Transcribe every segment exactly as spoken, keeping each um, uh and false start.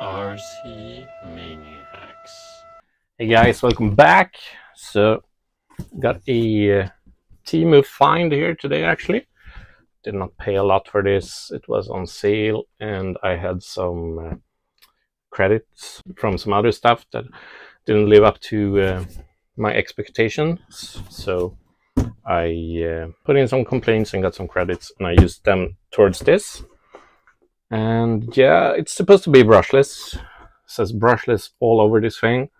R C Maniacs. Hey guys, welcome back. So, got a uh, Temu find here today actually. Did not pay a lot for this. It was on sale and I had some uh, credits from some other stuff that didn't live up to uh, my expectations. So I uh, put in some complaints and got some credits, and I used them towards this. And yeah, it's supposed to be brushless. It says brushless all over this thing.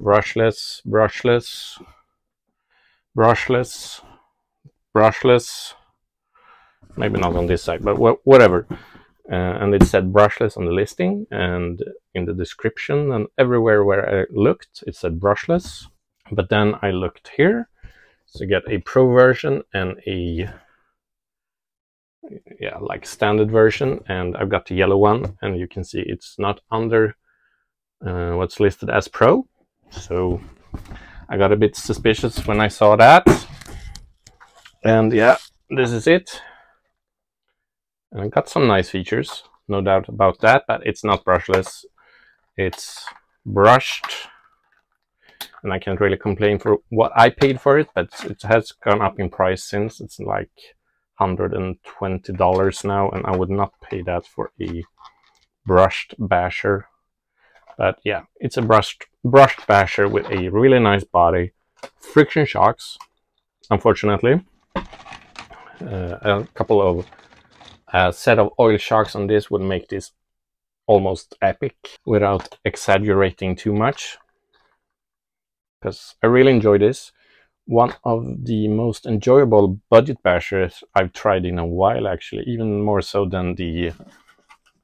Brushless, brushless, brushless, brushless. Maybe not on this side, but wh whatever. Uh, and it said brushless on the listing and in the description, and everywhere where I looked, it said brushless. But then I looked here, so get a pro version and a yeah, like standard version, and I've got the yellow one, and you can see it's not under uh, what's listed as pro. So I got a bit suspicious when I saw that. And yeah, this is it. And I got some nice features, no doubt about that, but it's not brushless, it's brushed. And I can't really complain for what I paid for it, but it has gone up in price since. It's like one hundred twenty dollars now, and I would not pay that for a brushed basher. But yeah, it's a brushed brushed basher with a really nice body, friction shocks, unfortunately. Uh, a couple of a set of oil shocks on this would make this almost epic without exaggerating too much, because I really enjoy this. One of the most enjoyable budget bashers I've tried in a while, actually, even more so than the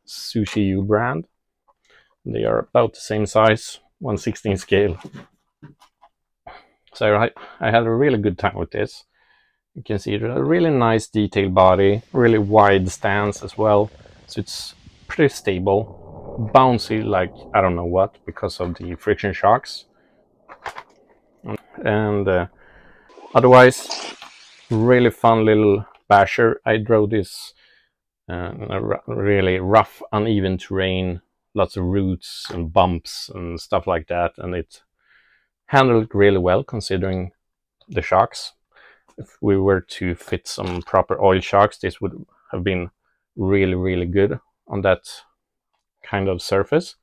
Sushi U brand. They are about the same size, one sixteenth scale. So I, I had a really good time with this. You can see it, a really nice detailed body, really wide stance as well. So it's pretty stable, bouncy like I don't know what because of the friction shocks. And uh, otherwise, really fun little basher. I drove this uh, in a really rough, uneven terrain, lots of roots and bumps and stuff like that, and it handled really well considering the shocks. If we were to fit some proper oil shocks, this would have been really, really good on that kind of surface.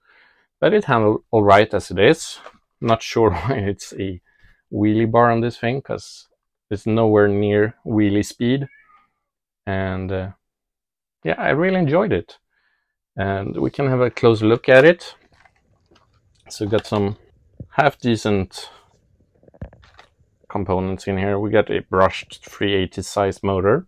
But it handled all right as it is. Not sure why it's a wheelie bar on this thing, because it's nowhere near wheelie speed. And uh, yeah, I really enjoyed it. And we can have a close look at it. So we've got some half-decent components in here. We got a brushed three eighty size motor,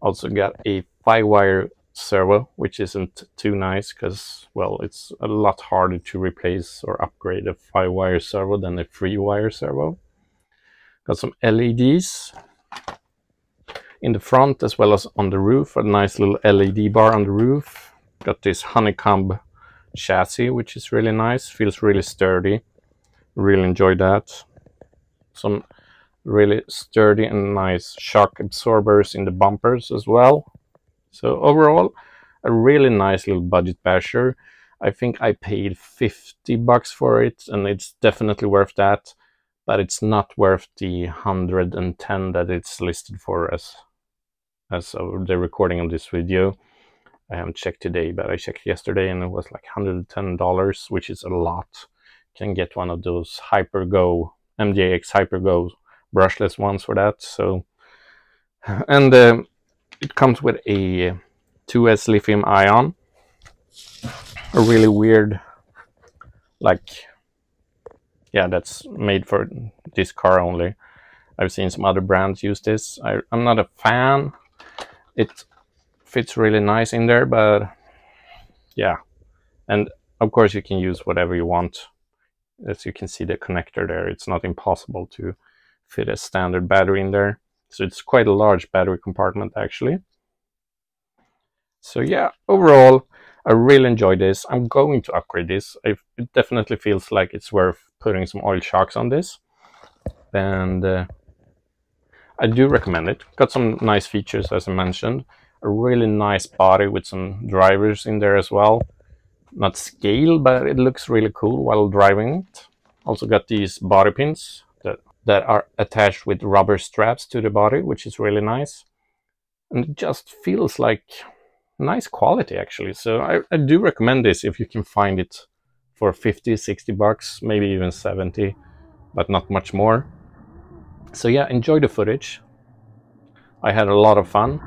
also got a five wire servo, which isn't too nice because, well, it's a lot harder to replace or upgrade a five wire servo than a three wire servo. Got some L E Ds in the front as well as on the roof, a nice little L E D bar on the roof. Got this honeycomb chassis, which is really nice, feels really sturdy, really enjoy that. Some really sturdy and nice shock absorbers in the bumpers as well. So overall, a really nice little budget basher. I think I paid fifty bucks for it, and it's definitely worth that, but it's not worth the one hundred ten that it's listed for as, as of the recording of this video. I haven't checked today, but I checked yesterday and it was like one hundred ten dollars, which is a lot. You can get one of those HyperGo M J X HyperGo brushless ones for that. So, and uh, it comes with a two S lithium ion, a really weird, like, yeah, that's made for this car only. I've seen some other brands use this. I, I'm not a fan. It fits really nice in there, but yeah. And of course you can use whatever you want. As you can see the connector there, it's not impossible to fit a standard battery in there. So it's quite a large battery compartment actually. So yeah, overall, I really enjoy this. I'm going to upgrade this. I've, it definitely feels like it's worth putting some oil shocks on this. And uh, I do recommend it. Got some nice features as I mentioned. A really nice body with some drivers in there as well. not scale, but it looks really cool while driving it. Also got these body pins that, that are attached with rubber straps to the body, which is really nice. And it just feels like nice quality, actually. So I, I do recommend this if you can find it for fifty, sixty bucks, maybe even seventy, but not much more. So yeah, enjoy the footage. I had a lot of fun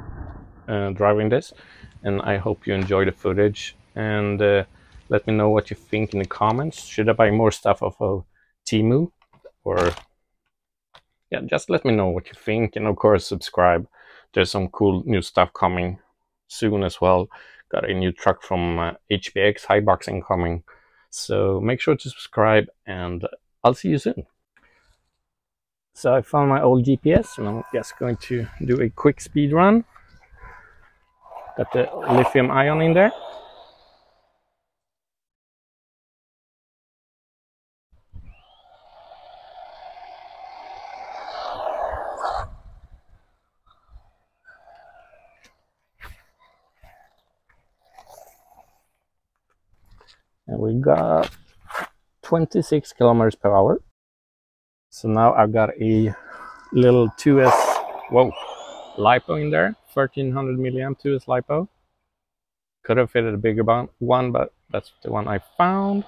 uh, driving this, and I hope you enjoy the footage. And uh, let me know what you think in the comments. Should I buy more stuff off of Temu? Or yeah, just let me know what you think, and of course subscribe. There's some cool new stuff coming soon as well. Got a new truck from uh, H B X high boxing coming. So make sure to subscribe, and I'll see you soon. So I found my old G P S, and I'm just going to do a quick speed run. Got the lithium ion in there. And we got twenty-six kilometers per hour. So now I've got a little two S, whoa, LiPo in there, thirteen hundred milliamp two S LiPo. Could have fitted a bigger one, but that's the one I found.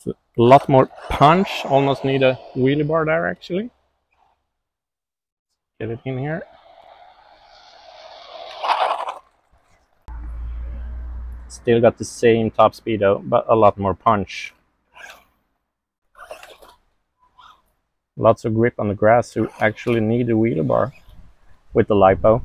So a lot more punch, almost need a wheelie bar there actually. Get it in here. Still got the same top speed though, but a lot more punch. Lots of grip on the grass, so actually need a wheelie bar with the LiPo.